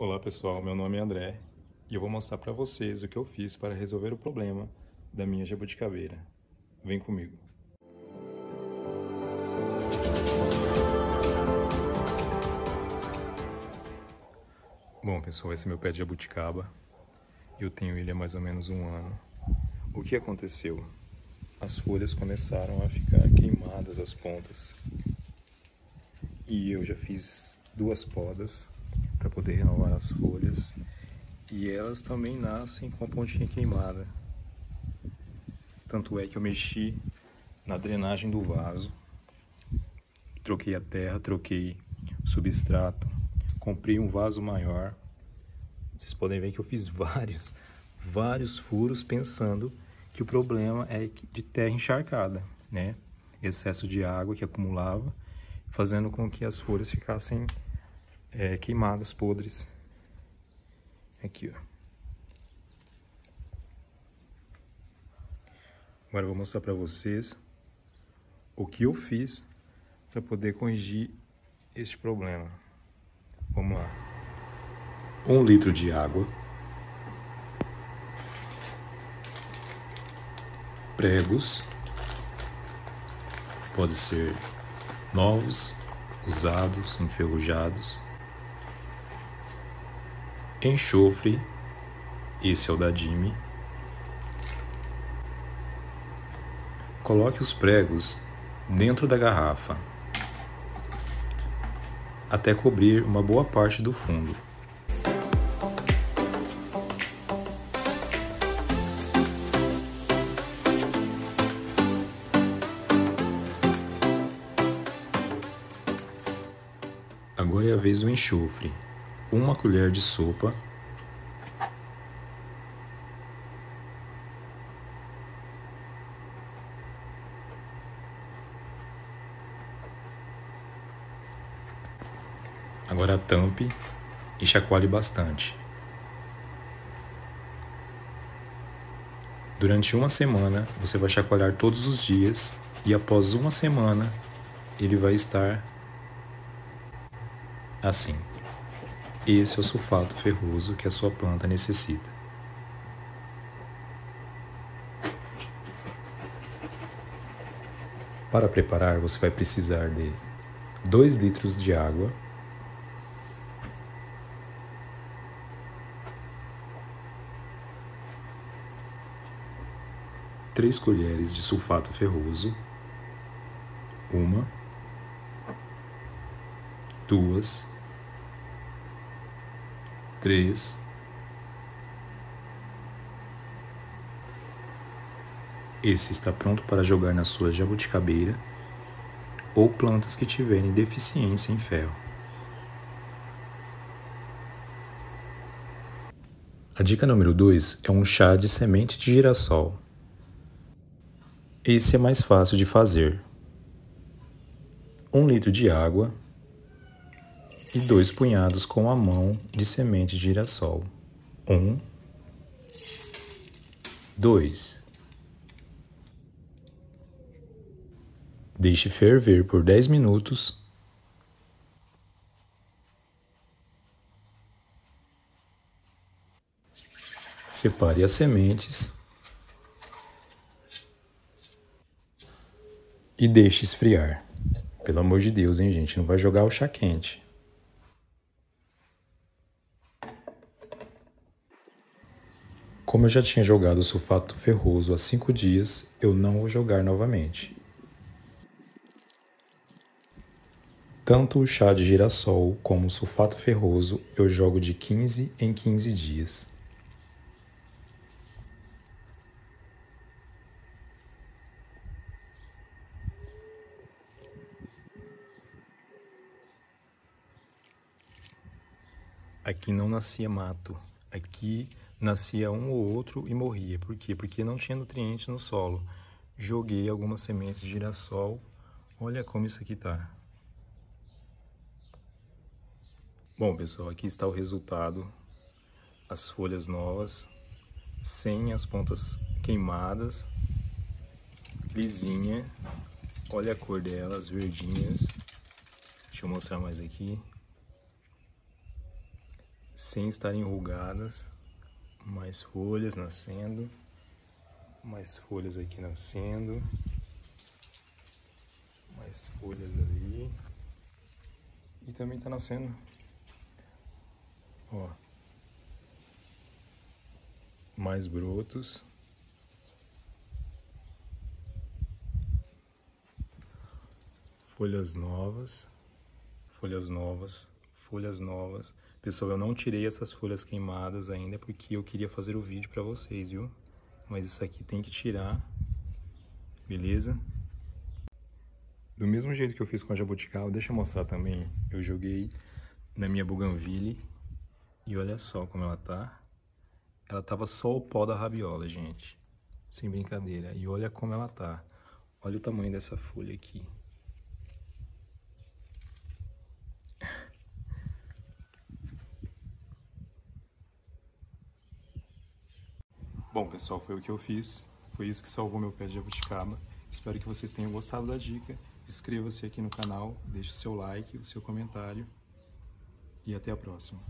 Olá pessoal, meu nome é André e eu vou mostrar para vocês o que eu fiz para resolver o problema da minha jabuticabeira. Vem comigo! Bom pessoal, esse é meu pé de jabuticaba. Eu tenho ele há mais ou menos um ano. O que aconteceu? As folhas começaram a ficar queimadas as pontas. E eu já fiz duas podas para poder renovar as folhas. E elas também nascem com a pontinha queimada. Tanto é que eu mexi na drenagem do vaso. Troquei a terra, troquei o substrato. Comprei um vaso maior. Vocês podem ver que eu fiz vários furos pensando que o problema é de terra encharcada, né? Excesso de água que acumulava, fazendo com que as folhas ficassem queimadas, podres. Aqui, ó. Agora eu vou mostrar para vocês o que eu fiz para poder corrigir este problema. Vamos lá. 1 litro de água. Pregos, pode ser novos, usados, enferrujados, enxofre, esse é o da Dime. Coloque os pregos dentro da garrafa, até cobrir uma boa parte do fundo. Agora é a vez do enxofre, 1 colher de sopa, agora tampe e chacoalhe bastante. Durante uma semana você vai chacoalhar todos os dias e após uma semana ele vai estar assim. Esse é o sulfato ferroso que a sua planta necessita. Para preparar, você vai precisar de 2 litros de água, 3 colheres de sulfato ferroso, 1, 2, 3, esse está pronto para jogar na sua jabuticabeira ou plantas que tiverem deficiência em ferro. A dica número 2 é um chá de semente de girassol. Esse é mais fácil de fazer. 1 litro de água e 2 punhados com a mão de semente de girassol. 1, 2. Deixe ferver por 10 minutos. Separe as sementes e deixe esfriar. Pelo amor de Deus, hein, gente? Não vai jogar o chá quente. Como eu já tinha jogado o sulfato ferroso há 5 dias, eu não vou jogar novamente. Tanto o chá de girassol como o sulfato ferroso eu jogo de 15 em 15 dias. Aqui não nascia mato. Aqui nascia um ou outro e morria. Por quê? Porque não tinha nutriente no solo. Joguei algumas sementes de girassol. Olha como isso aqui tá. Bom, pessoal, aqui está o resultado. As folhas novas, sem as pontas queimadas, lisinha. Olha a cor delas, verdinhas. Deixa eu mostrar mais aqui. sem estarem enrugadas, mais folhas nascendo, mais folhas aqui nascendo, mais folhas ali, e também tá nascendo, ó, mais brotos. Folhas novas, folhas novas, folhas novas. Pessoal, eu não tirei essas folhas queimadas ainda porque eu queria fazer o vídeo para vocês, viu? Mas isso aqui tem que tirar, beleza? Do mesmo jeito que eu fiz com a jabuticaba, deixa eu mostrar também. Eu joguei na minha buganville e olha só como ela tá. Ela tava só o pó da rabiola, gente. Sem brincadeira. E olha como ela tá. Olha o tamanho dessa folha aqui. Bom, pessoal, foi o que eu fiz, foi isso que salvou meu pé de jabuticaba. Espero que vocês tenham gostado da dica. Inscreva-se aqui no canal, deixe o seu like, o seu comentário e até a próxima.